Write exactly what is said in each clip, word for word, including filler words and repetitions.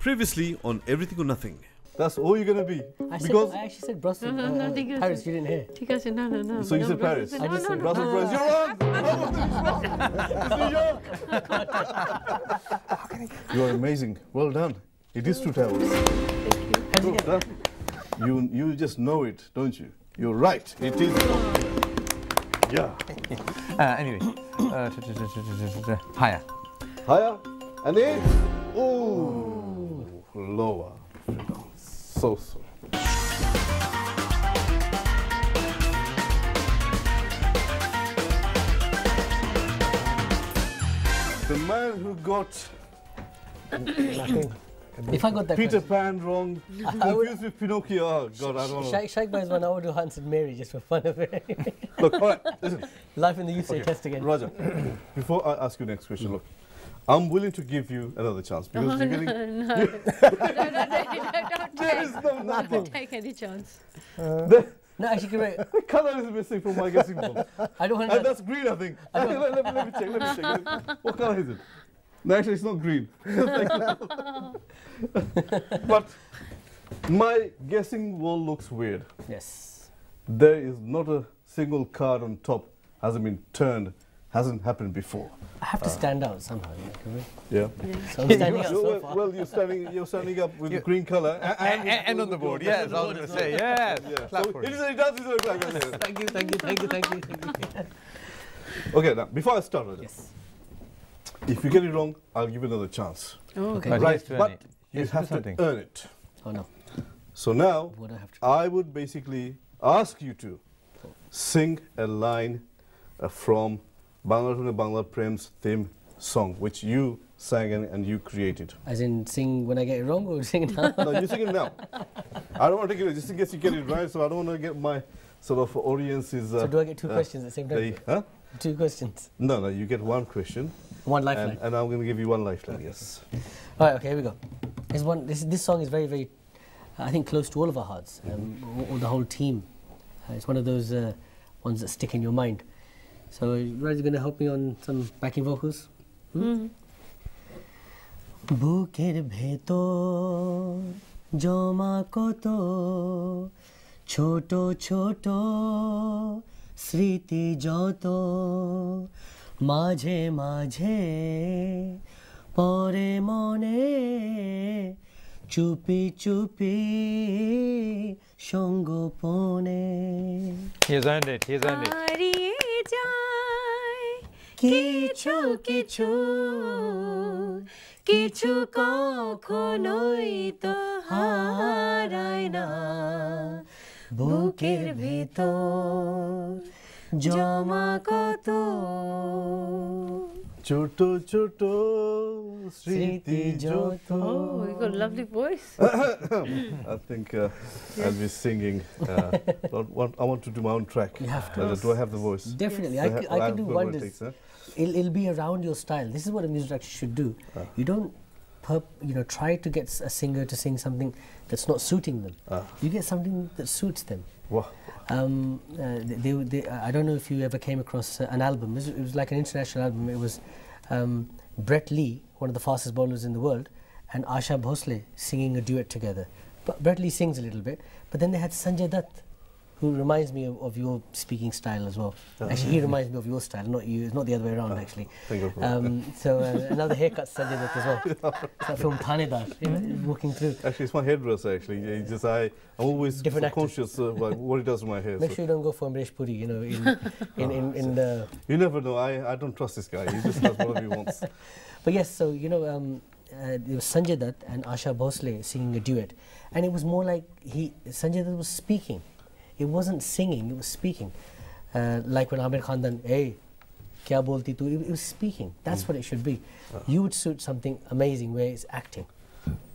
Previously on Everything or Nothing. That's all you're going to be. I, because said, I actually said Brussels. No, no, no, uh, uh, Paris, you didn't hear. No, no, no. So you no, said Paris. Brussels, I just no, said no, Brussels, no, no, no. Brussels. You're wrong. You are amazing. Well done. It is two towers. Thank you. Well done. You, you just know it, don't you? You're right. It is. Yeah. Uh, anyway. Uh, higher. Higher. And then. Oh. Lower. So, so. The man who got nothing. If I got that Peter question. Pan wrong, confused with Pinocchio. Oh, God, I don't know. Shaikh Bhai's one, I would have answered Mary just for fun of it. Look, all right, listen. Life in the U C A okay. test again. Raja, before I ask you the next question, look. I'm willing to give you another chance because oh, you're getting. No, no. no, no, no, don't there is no nothing. Don't take any chance. Uh, the, no, actually, correct. The colour is missing from my guessing bowl. I don't. And that's green, I think. I don't let, let, me, let me check. Let me check. What colour is it? No, actually, it's not green. But my guessing wall looks weird. Yes. There is not a single card on top hasn't been turned. Hasn't happened before. I have uh, to stand out somehow. Yeah. yeah. yeah. So I'm standing up so well, far. Well, you're standing, you're standing up with the green colour and, and, and, and on the board. Yes, I was going to say yes. Yeah. Clap so for it. It does look like that. Thank you, thank you, thank you, thank you, thank you. Okay, now before I start, Raja, yes. If you get it wrong, I'll give you another chance. Oh, okay. But right, but you yes, have to something. earn it. Oh no. So now what I, have to I would basically ask you to sing a line uh, from. Bangla Bangla Prem's theme song, which you sang and, and you created. As in sing when I get it wrong or sing it now? No, you sing it now. I don't want to take it just in case you get it right, so I don't want to get my sort of audience's... Uh, so do I get two uh, questions at the same time? Huh? Two questions? No, no, you get one question. One lifeline. And, and I'm going to give you one lifeline, yes. All right, okay, here we go. There's one, this, this song is very, very, I think, close to all of our hearts, um, mm-hmm. or the whole team. Uh, it's one of those uh, ones that stick in your mind. So, Raja's going to help me on some backing vocals. Bhuker bhetor joma koto choto choto sriti joto majhe majhe pore mone chupi chupi shongo pone. He's earned it, he's earned it. Kichu kichu kichu kokhonoi to harai na buker bhetor joma koto choto choto sriti joto. Oh, you got a lovely voice. I think uh, yes. I'll be singing. Uh, I want to do my own track. You have to. Uh, do I have the voice? Definitely. Yes. I, I, I, I can do wonders. Takes, huh? it'll, it'll be around your style. This is what a music director should do. Uh. You don't perp, you know, try to get a singer to sing something that's not suiting them. Uh. You get something that suits them. Wow. Um, uh, they, they, I don't know if you ever came across uh, an album. It was, it was like an international album. It was um, Brett Lee, one of the fastest bowlers in the world, and Asha Bhosle singing a duet together. But Brett Lee sings a little bit, but then they had Sanjay Dutt, who reminds me of, of your speaking style as well. Oh. Actually, he reminds me of your style, not you. It's not the other way around, oh, actually. Um, so uh, another haircut Sanjay Dutt as well. It's like from Thanedar, you know, walking through. Actually, it's my hairdresser, actually. It's just I, I'm always so conscious of like, what it does with my hair. Make so. sure you don't go for Amresh Puri, you know, in, in, in, in, in the... You never know. I, I don't trust this guy. He just does whatever he wants. But yes, so, you know, um, uh, it was Sanjay Dutt and Asha Bhosle singing a duet. And it was more like he Sanjay Dutt was speaking. It wasn't singing, it was speaking. Uh, like when Amir Khan done, hey, kya bolti tu? It was speaking. That's mm. what it should be. Uh. You would suit something amazing where it's acting.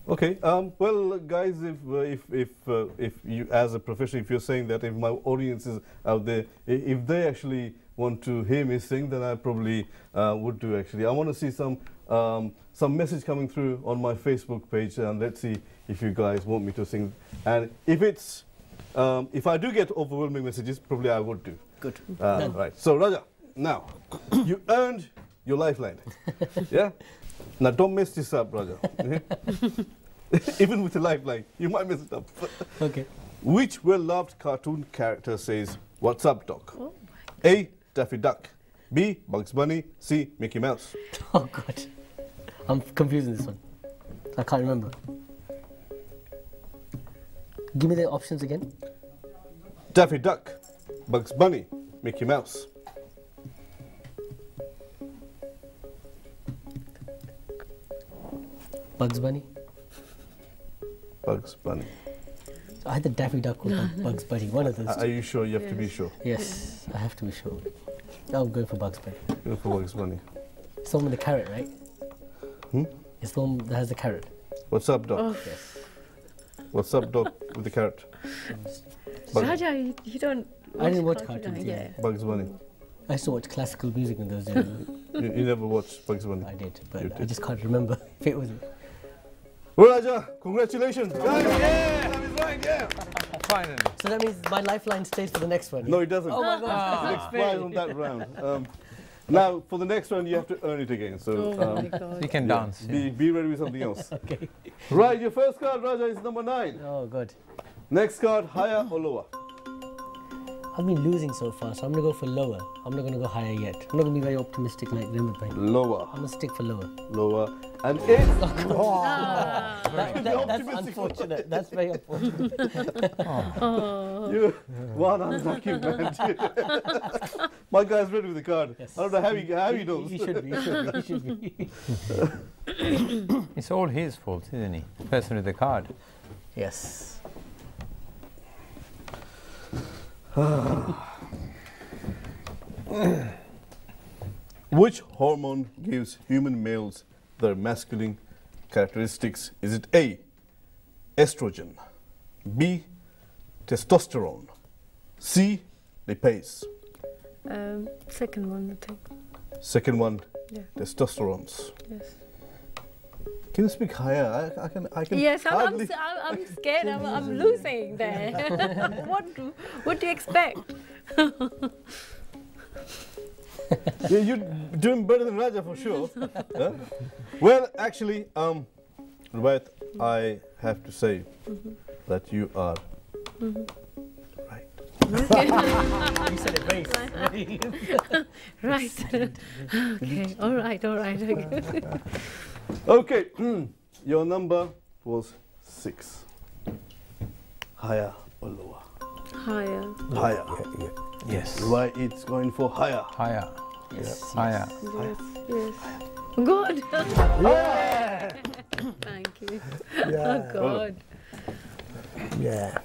Okay. Um, well, guys, if uh, if if uh, if you, as a professional, if you're saying that, if my audience is out there, if they actually want to hear me sing, then I probably uh, would do. Actually, I want to see some um, some message coming through on my Facebook page, and let's see if you guys want me to sing. And if it's Um, if I do get overwhelming messages, probably I would do. Good. Uh, right. So, Raja, now, you earned your lifeline. Yeah? Now, don't mess this up, Raja. Even with a lifeline, you might mess it up. Okay. Which well-loved cartoon character says, "What's up, Doc?" Oh my A. Daffy Duck. B. Bugs Bunny. C. Mickey Mouse. Oh, God. I'm confused with this one. I can't remember. Give me the options again. Daffy Duck, Bugs Bunny, Mickey Mouse. Bugs Bunny. Bugs Bunny. So I had the Daffy Duck with no, no. Bugs Bunny. One of those. Are two. you sure? You have yes. to be sure. Yes, I have to be sure. I'm going for Bugs Bunny. Go for Bugs Bunny. It's the one with the carrot, right? Hmm? It's the one that has the carrot. What's up, Doc? Oh. Yes. What's up, Doc? With the carrot. Raja, you, you don't. Watch I didn't watch cartoons. Yeah. yeah. Bugs Bunny. I used to watch classical music in those days. you, you never watched Bugs Bunny. I did, but you I did. just can't remember if it was. Well, Raja, congratulations. Oh, yeah, yeah, that was right. Yeah. Finally. So that means my lifeline stays for the next one. No, it doesn't. Oh my God. It expires on that round. Um, Now, for the next round, you have to earn it again, so, oh um, so you can dance. Yeah. Be, be ready with something else. Okay. Right, your first card, Raja, is number nine. Oh, God. Next card, higher or lower? I've been losing so far, so I'm going to go for lower. I'm not going to go higher yet. I'm not going to be very optimistic like Rahmat Bhai. Lower. I'm going to stick for lower. Lower. And it's... Oh, oh. Ah. that, that, that's unfortunate. That's very unfortunate. oh. Oh. You, one unlucky man. My guy's ready with the card. Yes. I don't know how he, how he knows. He should be. He should be. He should be. It's all his fault, isn't he? The person with the card. Yes. Which hormone gives human males their masculine characteristics? Is it A, estrogen, B, testosterone, C, lipase? Um, second one, I think. Second one, yeah. Testosterones. Yes. Can you speak higher? I, I can. I can. Yes, I'm. I'm, I'm scared. I'm, I'm losing there. What? What do you expect? Yeah, you're doing better than Raja for sure. Huh? Well, actually, um, Rubaiyat, I have to say mm-hmm. that you are mm-hmm. right. You said it base. Right. Okay. All right. All right. Okay. Okay, your number was six. Higher or lower? Higher. Higher. Yeah, yeah. Yes. Why it's going for higher? Higher. Yes. Higher. Yes. Yes. Good. Yeah. Thank you. Yeah. Oh God. Yeah.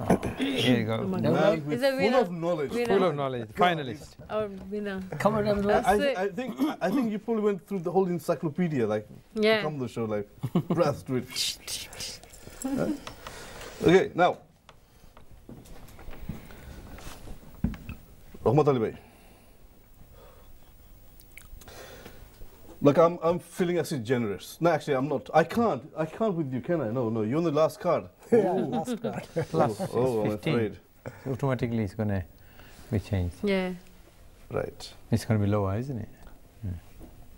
Oh, here you go. Oh man with full winner? of knowledge. Winner. Full of knowledge. Finalist. Our winner. Come on, I, th I think I think you probably went through the whole encyclopedia, like yeah. to come to the show, like brass to it. Huh? Okay, now, Rahmat Ali Bhai. Like I'm, I'm feeling as if generous. No, actually, I'm not. I can't. I can't with you, can I? No, no. You're on the last card. Yeah, last card. Plus oh, oh, I'm afraid. So automatically, it's gonna be changed. Yeah. Right. It's gonna be lower, isn't it? Yeah.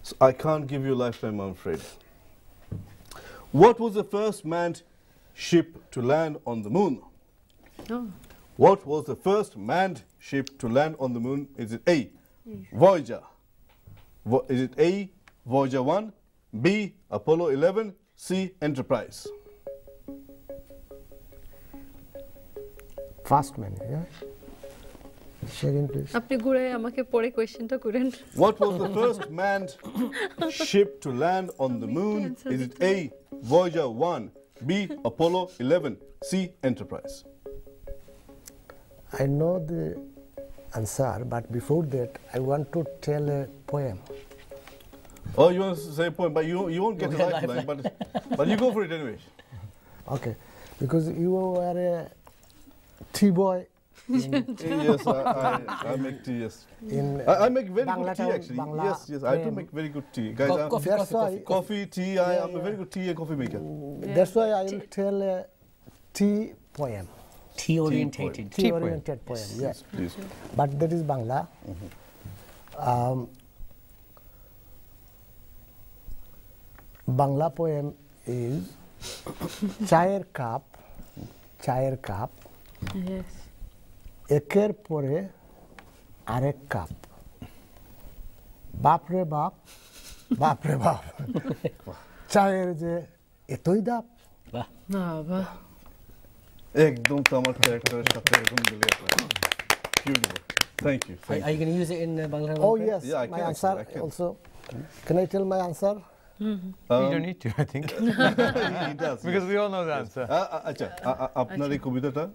So I can't give you a lifetime, I'm afraid. What was the first manned ship to land on the moon? Oh. What was the first manned ship to land on the moon? Is it A, Voyager? Vo is it A? Voyager one, B, Apollo eleven, C, Enterprise. Fast man, yeah? Second, please. What was the first manned ship to land on the moon? Is it A, Voyager one, B, Apollo eleven, C, Enterprise? I know the answer, but before that, I want to tell a poem. Oh, you want to say a point, but you, you won't get a lifeline, but, but you go for it anyway. Okay, because you are a tea boy. In yes, I, I, I make tea, yes. In I, I make very Bangla good tea, actually. Bangla yes, yes, I do make very good tea. Guys, Co coffee, coffee, coffee, coffee, tea, yeah, I, I'm yeah. a very good tea and coffee maker. Yeah. That's why I will tell a tea poem. Tea-orientated. Tea-oriented poem, tea tea poem. Yes. Yeah. Yes, but that is Bangla. Mm-hmm. um, Bangla poem is chayer cup, chayer cup. Yes. Eker pore arek cup. Bap re bap, bap re bap. Chayer je etoi dap. Bah. Na bah. Ekdom tamar character sathe ekdom dile. Beautiful. Thank you. Thank are, are you going to use it in uh, Bangla? Oh yes. Yeah, I my can, answer I can. also. Can I tell my answer? Mm-hmm. um, you don't need to, I think. He does. Because yes. we all know the answer. Acha, apnar ei kobitata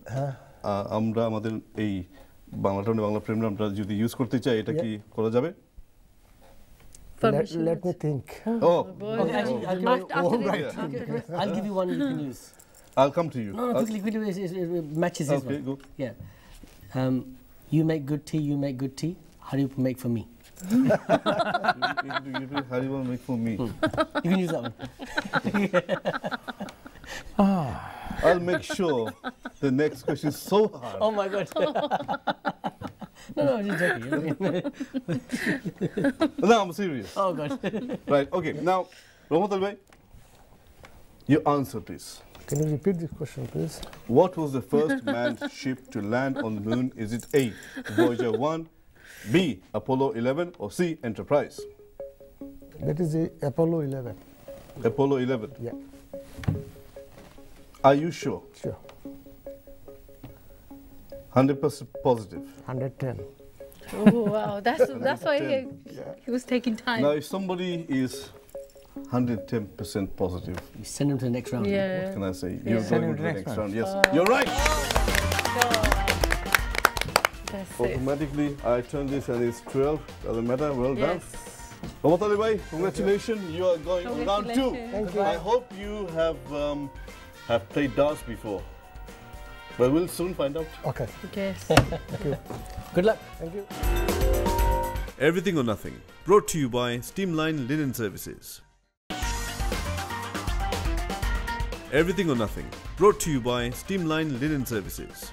amra amader ei Bangla tone Bangla frame amra jodi use korte chai eta ki kora jabe? Let me think. Oh. Okay. I'll give you one you can use. I'll come to you. No, because liquid matches this one. Okay, go. Yeah. Um, you make good tea, you make good tea. How do you make for me? you, you, you, you, how do you want to make for me? Hmm. You can use that one. ah. I'll make sure the next question is so hard. Oh my God. no, no, I'm just joking. no, I'm serious. Oh God. right, okay. Now, Rahmat Ali, you answer this. Can you repeat this question, please? What was the first manned ship to land on the moon? Is it A, Voyager one? B, Apollo eleven, or C, Enterprise? That is the Apollo eleven. Apollo eleven? Yeah. Are you sure? Sure. one hundred percent positive? one hundred ten. Oh, wow. That's, that's why he, yeah. he was taking time. Now, if somebody is one hundred ten percent positive... You send him to the next round. Yeah. What can I say? Yeah. You're send going to the next round. round. Yes. Oh. You're right! Oh. That's automatically, it. I turn this and it's twelve. Doesn't matter. Well yes. done. Rahmat Ali bhai, congratulations. You. you are going on round two. Thank you. I hope you have um, have played darts before, but we'll soon find out. Okay. Yes. Thank you. Good luck. Thank you. Everything or Nothing, brought to you by Streamline Linen Services. Everything or Nothing, brought to you by Streamline Linen Services.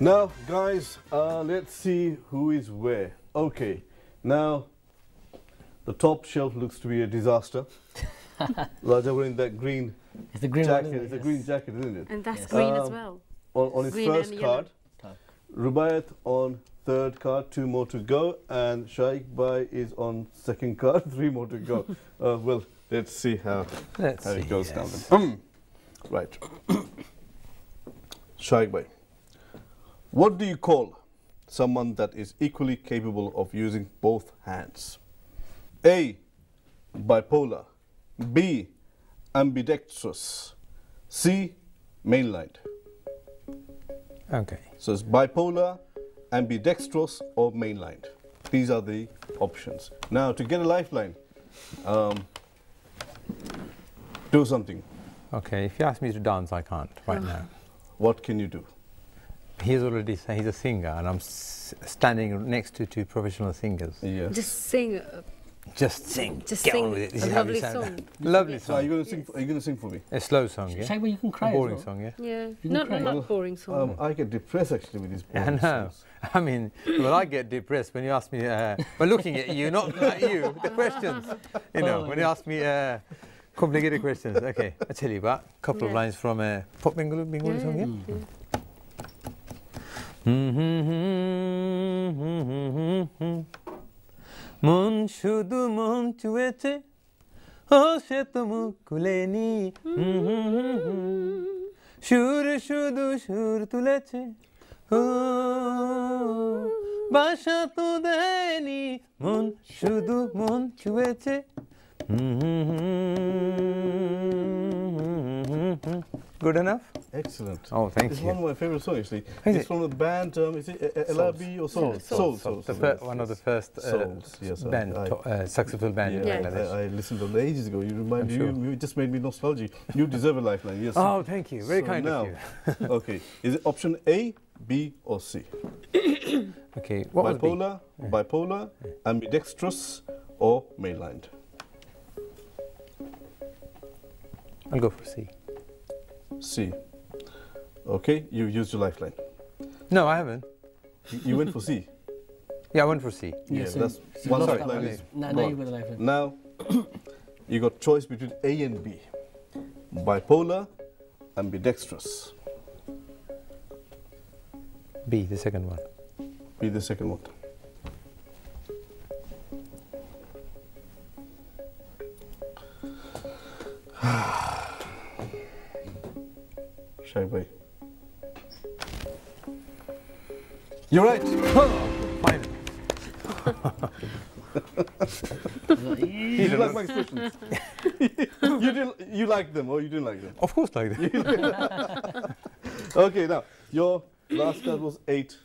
Now, guys, uh, let's see who is where. Okay, now the top shelf looks to be a disaster. Raja wearing that green, it's a green jacket. One, it's yes. a green jacket, isn't it? And that's yes. green um, as well. On, on his green first card, Rubaiyat on third card, two more to go, and Shaikh Bhai is on second card, three more to go. uh, well, let's see how let's how see, it goes yes. down. Then. Um, right, Shaikh Bhai. What do you call someone that is equally capable of using both hands? A, bipolar. B, ambidextrous. C, mainlined. Okay. So it's bipolar, ambidextrous, or mainlined. These are the options. Now, to get a lifeline, um, do something. Okay, if you ask me to dance, I can't right now. What can you do? He's already he's a singer, and I'm s standing next to two professional singers. Yes. Just sing. Just sing. Just Get sing. On with it. This a is lovely song. lovely song. Are you going to sing? Yes. Are you going to sing for me? A slow song, yeah. Shaikh Bhai, you can cry. A boring well. song, yeah. Yeah. Not not well, boring song. Um, I get depressed actually with these boring songs. I know. I mean, well, I get depressed when you ask me. Uh, we're looking at you, not at you. The questions. You know, oh, when you ask me. Uh, complicated questions. Okay, I tell you about a couple yeah. of lines from a uh, pop Bengali Bengali yeah, song, yeah. yeah. yeah. Mon shudu mon chueche, o she to mukuleni. Shur shudu shur tuleche, o basha to deni. Mon shudu mon chueche. Good enough? Excellent. Oh, thank it's you. It's one of my favorite songs, actually. Is it's it? From the band, um, is it L R B or Soul? Soul. One of the first uh, yes, band, I, uh, saxophone band yeah, in Bangladesh. I, I listened to them ages ago. You remind me, sure. you, you just made me nostalgic. You deserve a lifeline, yes. Oh, thank you. Very so kind now, of you. okay. Is it option A, B, or C? okay. What bipolar, was B? bipolar, yeah. ambidextrous, or mainlined? I'll go for C. C. Okay, you used your lifeline. No, I haven't. You, you went for C? Yeah, I went for C. Yeah, yes, so that's one lifeline. Now you got a lifeline. Now, you got choice between A and B, bipolar and ambidextrous. B, the second one. B, the second one. Shaikh Bhai. You're right. Fine. You like my expressions. you, did, you like them or you didn't like them? Of course I like them. Okay, now, your last card was eight.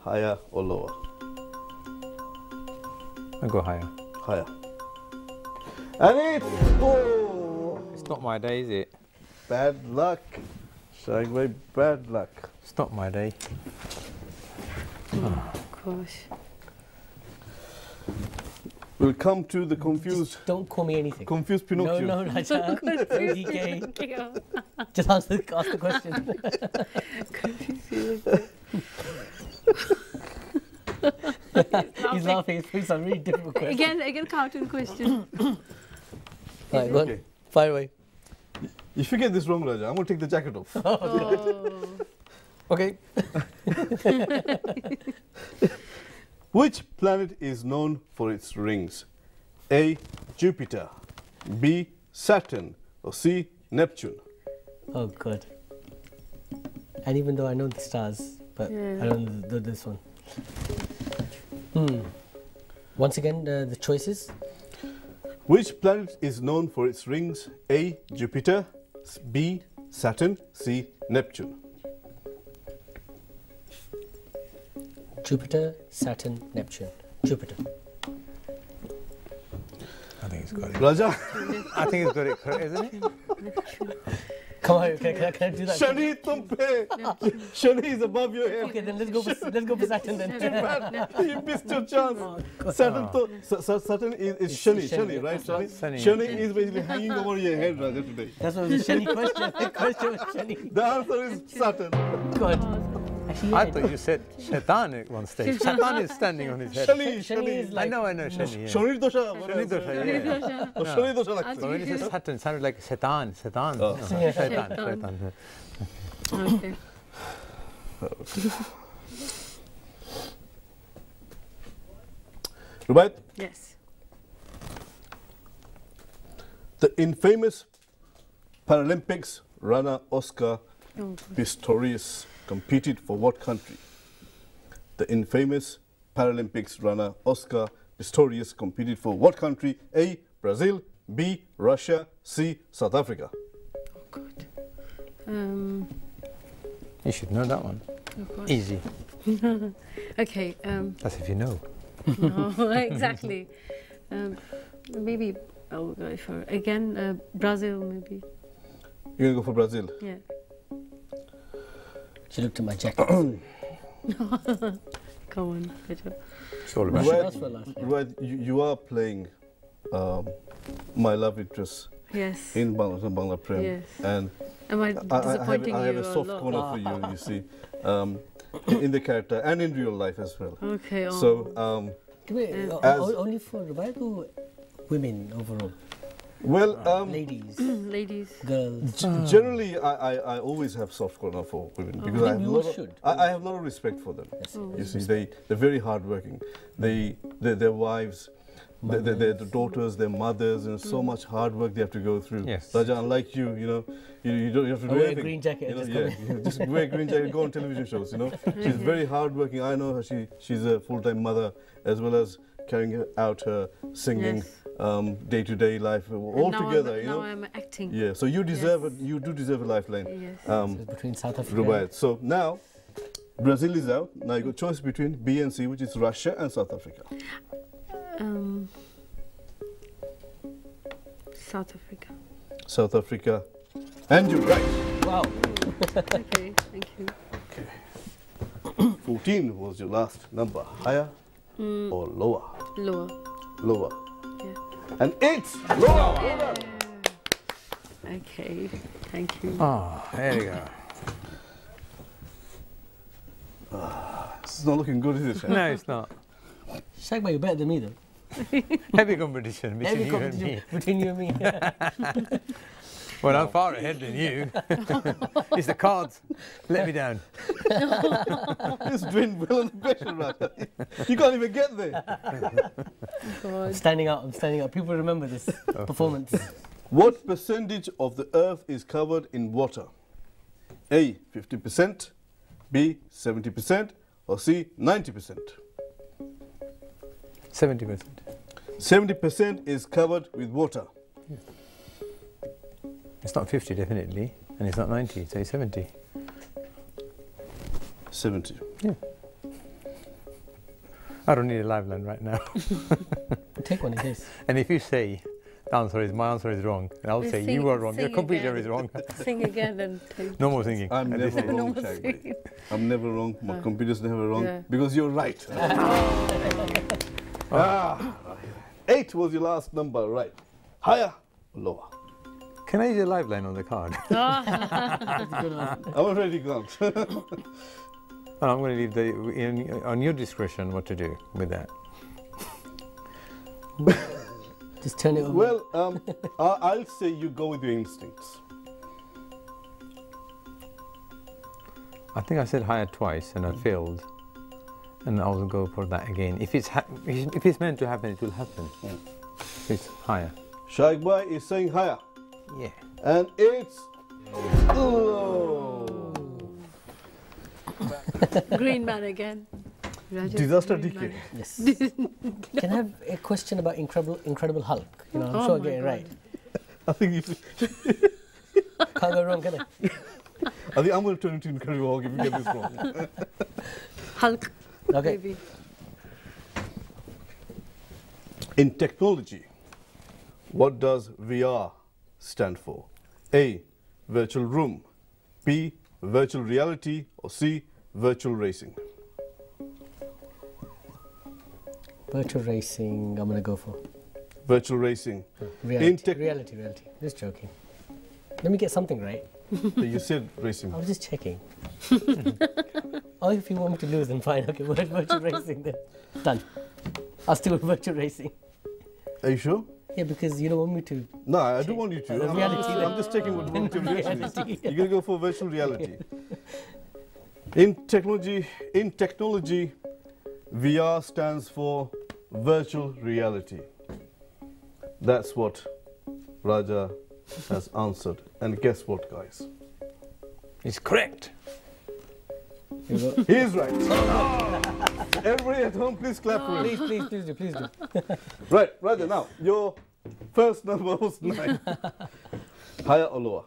Higher or lower? I'll go higher. Higher. And it's four! It's not my day, is it? Bad luck. Shaikh Bhai, bad luck. It's not my day. Oh, gosh. We'll come to the confused... Just don't call me anything. Confused Pinocchio. No, no, Raja. Just ask the, ask the question. He's laughing. It's a really difficult question. Again, again, counting question. Right, go on. Fire away. If you get this wrong, Raja, I'm going to take the jacket off. Oh. Okay. Which planet is known for its rings? A. Jupiter, B. Saturn, or C. Neptune? Oh, God. And even though I know the stars, but yeah. I don't know this one. Hmm. Once again, uh, the choices. Which planet is known for its rings? A. Jupiter, B. Saturn, C. Neptune. Jupiter, Saturn, Neptune. Jupiter. I think he's got it. Raja? I think he's got it correct, isn't it? Come on, can, can, I, can I do that? Shani, tum pe. Shani is above your head. Okay, then let's go for, let's go for Saturn then. You missed your chance. Oh, Saturn, oh. To, Saturn is, is Shani, Shani, right? Shani, Shani. Shani is basically hanging over your head, Raja, today. That's what was the Shani question. The question was Shani. The answer is Saturn. God. Yeah. I thought you said Shaitan at one stage. Shaitan is standing on his head. Shani, Shani is like... I know, I know, Shani. Yeah. Shani dosha. Shani dosha, yeah. No. Shani dosha like... When you said Saturn, it sounded like Shaitan, Shaitan. Oh. No. Yeah. Shaitan, Shaitan. Okay. Rubaiyat? Yes. The infamous Paralympics runner Oscar oh. Pistorius competed for what country? The infamous Paralympics runner Oscar Pistorius competed for what country? A. Brazil, B. Russia, C. South Africa. Oh, good. Um, you should know that one. Oh, easy. Okay. Um, That's if you know. No, exactly. Um, maybe I'll go for, again, uh, Brazil, maybe. You're going to go for Brazil? Yeah. She looked at my jacket. Come on, Peter. Right, you, you are playing um, my love interest. Yes. In Bangla, Bangla Prem. Yes. And am I disappointing I, I have, you I have a soft a corner for you, you see, um, in, in the character and in real life as well. Okay. Oh. So, um, wait, as only for Rubaiyat, women overall. Well, um, ladies, ladies, girls. Oh. Generally, I, I, I always have soft corner for women because oh. I, have you lot of, I, I have a lot of respect for them. Yes, oh. You see, they they're very hardworking. They, they their wives, their, their daughters, their mothers, and so much hard work they have to go through. Yes. Raja, unlike you, you know, you, you don't you have to do wear anything. Wear a green jacket. You know, just, yeah, just wear a green jacket. Go on television shows. You know, she's very hardworking. I know her. She she's a full-time mother as well as carrying out her singing. Yes. Um, day to day life, all together, you know. Now I'm acting. Yeah, so you deserve yes. a, you do deserve a lifeline. Yes. Um, so between South Africa. Rubaiyat. So now, Brazil is out. Now you got choice between B and C, which is Russia and South Africa. Um, South Africa. South Africa, and you're right. Wow. Okay, thank you. Okay. Fourteen was your last number. Higher mm. or lower? Lower. Lower. And it's Laura! Yeah. Okay, thank you. Ah, oh, there you go. Ah, it's not looking good, is it, Shaikh? No, it's not. Shaikh, but you're better than me, though. Heavy competition between Heavy competition you and me. Between you and me. Well, no. I'm far ahead than you. It's the cards. Let me down. This dwind will and pressure, Raja. You can't even get there. I'm standing up. I'm standing up. People remember this okay. performance. What percentage of the earth is covered in water? A. fifty percent, B. seventy percent, or C. ninety percent? seventy percent. seventy percent is covered with water. Yeah. It's not fifty, definitely, and it's not ninety, say seventy. seventy. Yeah. I don't need a lifeline right now. Take one, I guess. And if you say, the answer is, my answer is wrong, and I'll we say, sing, you are wrong, your computer is wrong. Sing again and take No more singing. I'm never wrong, Shaikh. I'm never wrong, my oh. computer's never wrong, yeah. because you're right. oh. ah. Eight was your last number, right? Higher or lower? Can I use a lifeline on the card? I'm already gone. I'm going to leave the, in, on your discretion what to do with that. Just turn it over. Well, um, I'll say you go with your instincts. I think I said higher twice and I failed. And I'll go for that again. If it's, ha if it's meant to happen, it will happen. Yeah. It's higher. Shaikh Bhai is saying higher. Yeah. And it's... Oh. Green man again. Raja Disaster decay. Yes. Can I have a question about Incredible Incredible Hulk? You know, I'm oh sure I get it right. I think you should... Can't go wrong, can I? I think I'm going to turn into Incredible Hulk if you get this wrong. Hulk. Okay. Maybe. In technology, what does V R stand for? A. Virtual room, B. Virtual reality, or C. Virtual racing? Virtual racing, I'm gonna go for. Virtual racing. Reality, reality, reality. Just joking. Let me get something right. So you said racing. I was just checking. Oh, if you want me to lose, then fine. Okay, we're at virtual racing then. Done. I'll still do virtual racing. Are you sure? Yeah, because you don't want me to. No, I do want you to. I'm, reality, just, I'm just checking what virtual reality is. You're going to go for virtual reality. In technology, in technology, V R stands for virtual reality. That's what Raja has answered. And guess what, guys? It's correct. He is right. Oh. Everybody at home, please clap oh. for him. Please, please, please do, please do. Right, Raja, yes. Now, your first number was nine. Higher or lower?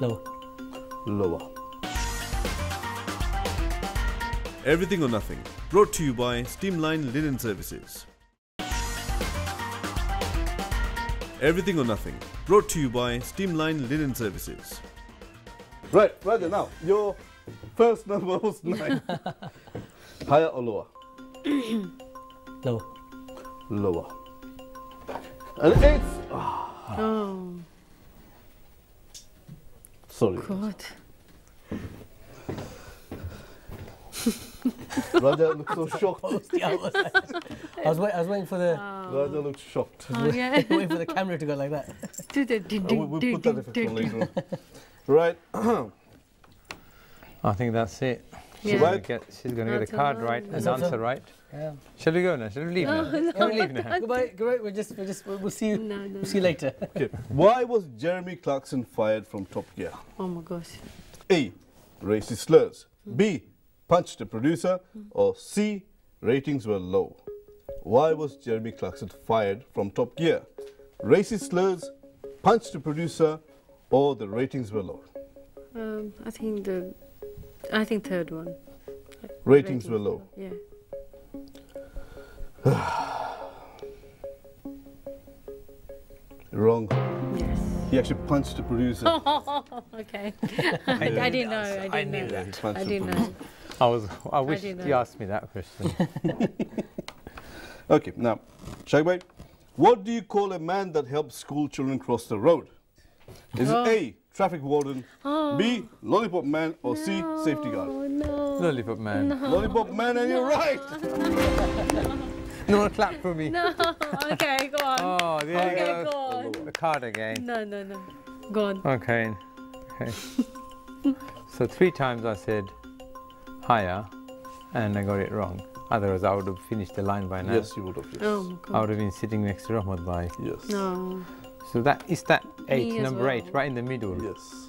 Lower. Lower. Everything or Nothing, brought to you by Streamline Linen Services. Everything or Nothing, brought to you by Streamline Linen Services. Right, Raja, now, your first number was nine. Higher or lower? Lower. Lower. And it's... Oh. oh. Sorry. God. Raja looked so shocked. I was, I, was wait, I was waiting for the... Oh. Raja looked shocked. Oh, yeah. Waiting for the camera to go like that. uh, we, we'll put that effect on later on. Right. I think that's it. Yeah. Right. She's going to get a card right, an answer right. Yeah. Shall we go now? Shall we leave no, now? No, Shall we leave now? Goodbye. Goodbye. We'll just, we'll just, we'll see you. No, no, we'll see you later. Okay. Why was Jeremy Clarkson fired from Top Gear? Oh my gosh. A. Racist slurs. Hmm. B. Punched the producer. Hmm. Or C. Ratings were low. Why was Jeremy Clarkson fired from Top Gear? Racist slurs, punched the producer, or the ratings were low? Um, I think the, I think third one. Ratings, ratings were low. low. Yeah. Wrong. Yes. He actually punched the producer. Okay. I, yeah. I didn't know. I didn't I knew know that. that. I didn't know. I was. I wish I you asked me that question. Okay. Now, Shaikh Bhai, what do you call a man that helps school children cross the road? Is oh. it A, traffic warden, oh. B, lollipop man, or no, C, safety guard? No. Lollipop man. No. Lollipop man, and no. you're right! You want to clap for me? No. Okay, go on. Oh, there okay, you go. go on. The card again. No, no, no. Go on. Okay. Okay. So three times I said higher, and I got it wrong. Otherwise, I would have finished the line by now. Yes, you would have. Yes. Oh my God. I would have been sitting next to Rahmat Bhai. Yes. No. So that is that eight, me number well. eight, right in the middle. Yes.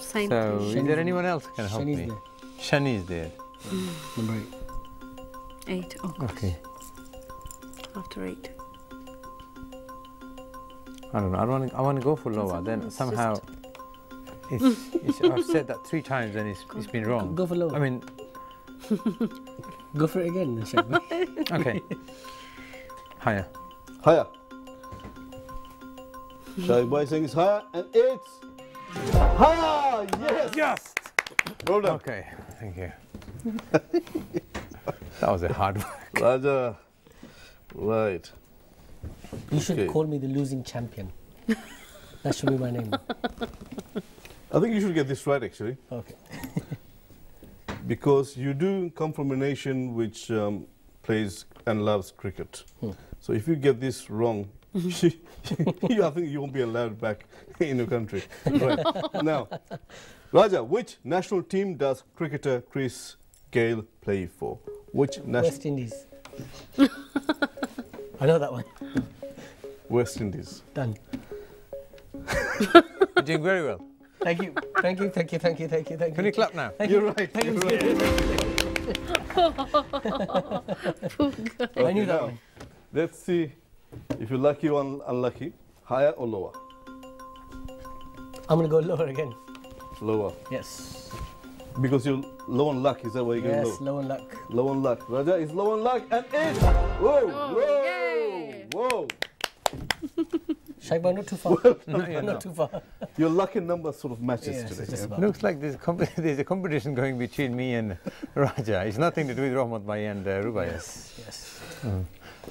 Same so, is there anyone else who can help Shani's me? Shani is there. Mm. Number eight. Eight. Oh, okay. After eight. I don't know. I want. I want to go for lower. Then somehow, it's, it's, I've said that three times and it's it's been wrong. Go for lower. I mean. Go for it again, okay. Higher. Higher. Shaikh Bhai saying it's higher, and it's higher! Yes! Yes! Well done. Okay, thank you. That was a hard work. Raja. Right. You should okay. call me the losing champion. That should be my name. I think you should get this right, actually. Okay. Because you do come from a nation which um, plays and loves cricket. Hmm. So if you get this wrong, you, you, I think you won't be allowed back in your country. Right. Now, Raja, which national team does cricketer Chris Gayle play for? Which national? West Indies. I know that one. West Indies. Done. You're doing very well. Thank you, thank you, thank you, thank you, thank you, thank you. Can you clap now? Thank You're you. right. Thank You're right. I knew that one. Let's see if you're lucky or un unlucky. Higher or lower? I'm going to go lower again. Lower? Yes. Because you're low on luck, is that why you're yes, going low? Yes, low on luck. Low on luck. Raja is low on luck and it's... Whoa, oh, whoa, yay. whoa. Shaikh Bhai, not too far. Well, no, no, not too far. Your luck in numbers sort of matches yes, today. Yeah. Looks like there's, there's a competition going between me and Raja. It's nothing to do with Rahmat Bhai and uh, Rubaiyat. Yes, yes. Mm.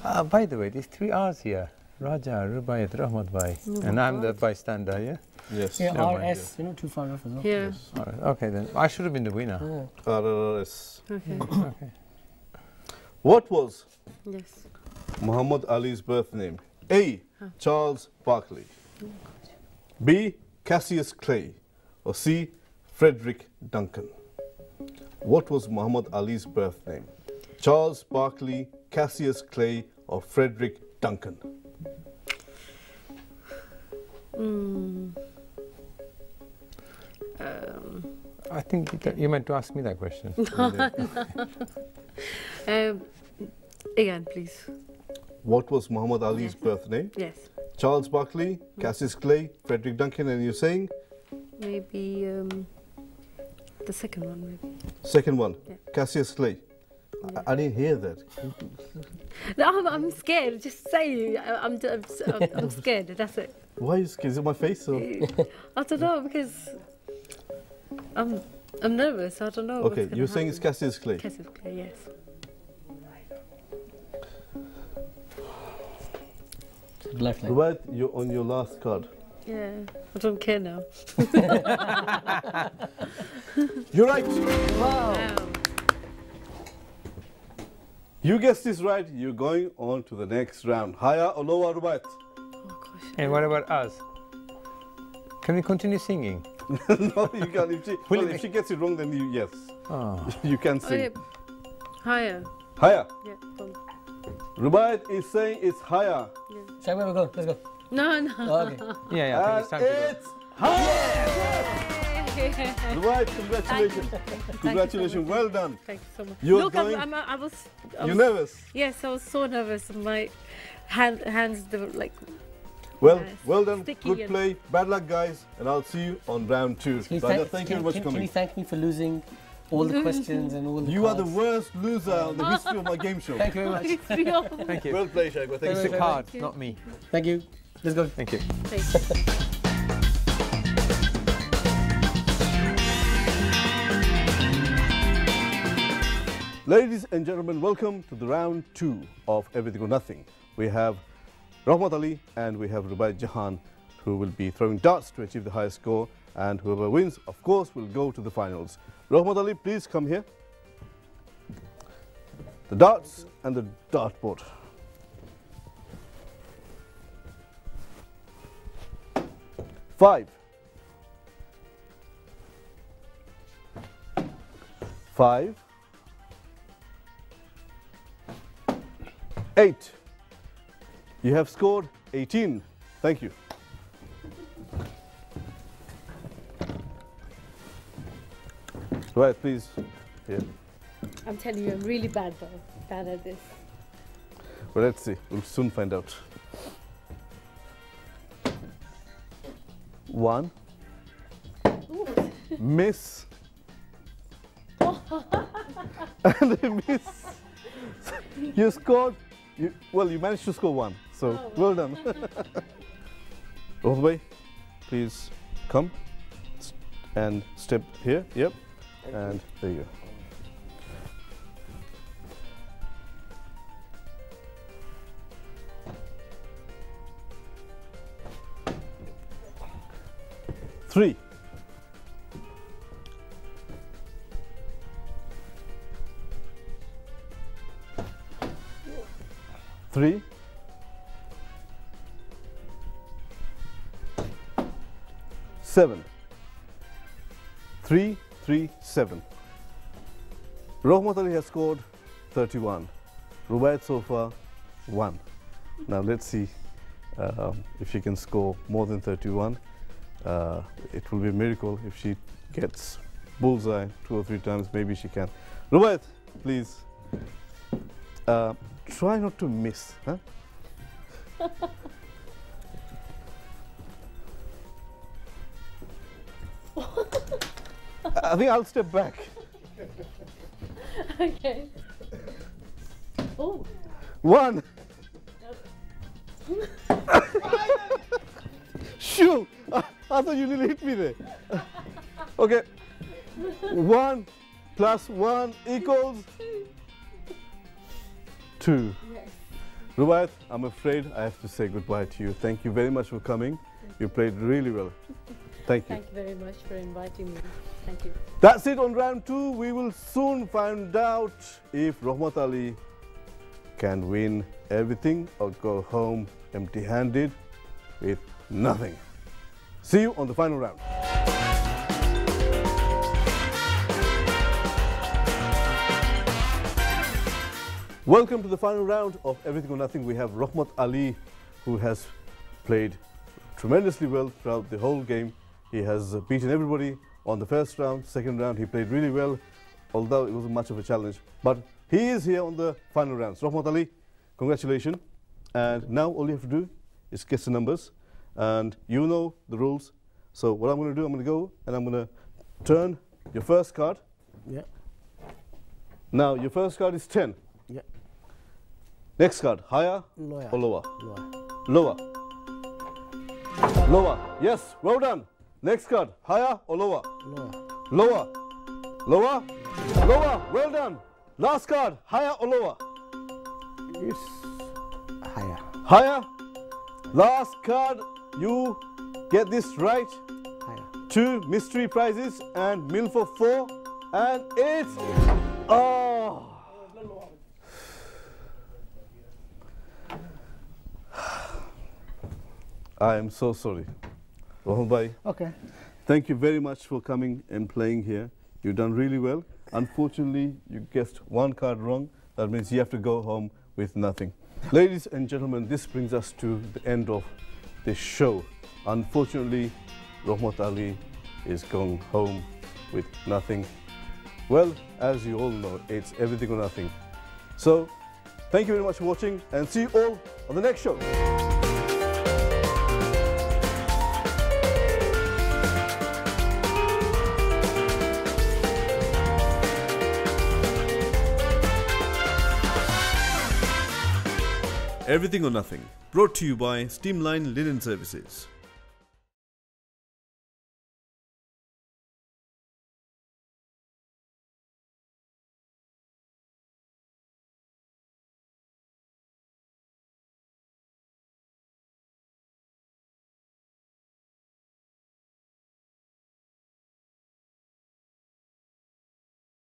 Uh, by the way, there's three R's here. Raja, Rubaiyat, Rahmat Bhai. No, and I'm the bystander, yeah? Yes. Yeah, no, R S. You're not too far off as well. Yeah. Yes. Right. Okay, then. I should have been the winner. Yeah. R S. Okay. Okay. What was yes. Muhammad Ali's birth name? A. Charles Barkley, B. Cassius Clay, or C. Frederick Duncan. What was Muhammad Ali's birth name? Charles Barkley, Cassius Clay, or Frederick Duncan? Mm. Um. I think you, you meant to ask me that question. um, again, please. What was Muhammad Ali's yes. birth name? Yes. Charles Barkley, Cassius Clay, Frederick Duncan, and you're saying? Maybe um, the second one, maybe. Second one, yeah. Cassius Clay. Yeah. I, I didn't hear that. No, I'm, I'm scared, just say it. I'm, I'm, I'm, I'm scared, that's it. Why are you scared? Is it my face? Or? I don't know, because I'm, I'm nervous, I don't know. Okay, you're saying happen. it's Cassius Clay? Cassius Clay, yes. Lifeline. Right, you're on your last card. Yeah, I don't care now. You're right. Wow. wow. You guessed this right. You're going on to the next round. Higher or lower, Rubaiyat? Oh gosh. And what about us? Can we continue singing? No, you can't. If she, well, if she gets it wrong, then you yes. Oh. You can sing. Oh, yeah. Higher. Higher. Yeah. Go. Rubaiyat is saying it's higher. Yeah. Shall we go? Let's go. No, no. Oh, okay. Yeah, yeah. I think it's it's higher. Rubaiyat, congratulations. Congratulations. Well done. Thank you so much. You're Look, going, I'm, I'm, I was. I you're was, nervous. Yes, I was so nervous. My hand, hands, they were like. Well, uh, well done. Good play. Bad luck, guys, and I'll see you on round two. Thank, Raja, thank can, you very much for coming. Can you thank me for losing? All the questions and all the You cards. are the worst loser in the history of my game show. Thank you very much. Thank you. Well played, Shaikh. Thank it's you. It's a card, not me. Thank you. Let's go. Thank you. Thank you. Ladies and gentlemen, welcome to the round two of Everything or Nothing. We have Rahmat Ali and we have Rubaiyat Jahan, who will be throwing darts to achieve the highest score. And whoever wins, of course, will go to the finals. Rahmat Ali, please come here. The darts and the dartboard. five. Five. Eight. You have scored eighteen. Thank you. Right, please. Yeah. I'm telling you, I'm really bad though. Bad at this. Well, let's see. We'll soon find out. One. Ooh. Miss. And a miss. You scored. You, well, you managed to score one. So, oh, well, well done. Rahmat, please come and step here. Yep. And there you go. Three. Three. Seven. Three, three, seven. Rahmat Ali has scored thirty-one. Rubaiyat so far, one. Now let's see um, if she can score more than thirty-one. Uh, it will be a miracle if she gets bullseye two or three times. Maybe she can. Rubaiyat, please. Uh, try not to miss. Huh? I think I'll step back. Okay. Oh. One. Shoo! I thought you nearly hit me there. Okay. One plus one equals two. Yes. Rubaiyat, I'm afraid I have to say goodbye to you. Thank you very much for coming. You played really well. Thank you. Thank you very much for inviting me. Thank you. That's it on round two. We will soon find out if Rahmat Ali can win everything or go home empty-handed with nothing. See you on the final round. Welcome to the final round of Everything or Nothing. We have Rahmat Ali, who has played tremendously well throughout the whole game. He has beaten everybody on the first round. Second round, he played really well, although it wasn't much of a challenge. But he is here on the final round. So, Rahmat Ali, congratulations. And now all you have to do is guess the numbers. And you know the rules. So what I'm going to do, I'm going to go and I'm going to turn your first card. Yeah. Now, your first card is ten. Yeah. Next card, higher lower. or lower? Lower. Lower. Lower. Yes, well done. Next card, higher or lower? Lower. Lower. Lower. Lower. Well done. Last card, higher or lower? Yes. Higher. Higher. Last card. You get this right. Higher. Two mystery prizes and meal for four. And it's... Oh! I am so sorry. Rahmat Bhai. Okay. Thank you very much for coming and playing here. You've done really well. Unfortunately, you guessed one card wrong. That means you have to go home with nothing. Ladies and gentlemen, this brings us to the end of this show. Unfortunately, Rahmat Ali is going home with nothing. Well, as you all know, it's everything or nothing. So, thank you very much for watching and see you all on the next show. Everything or Nothing, brought to you by Streamline Linen Services.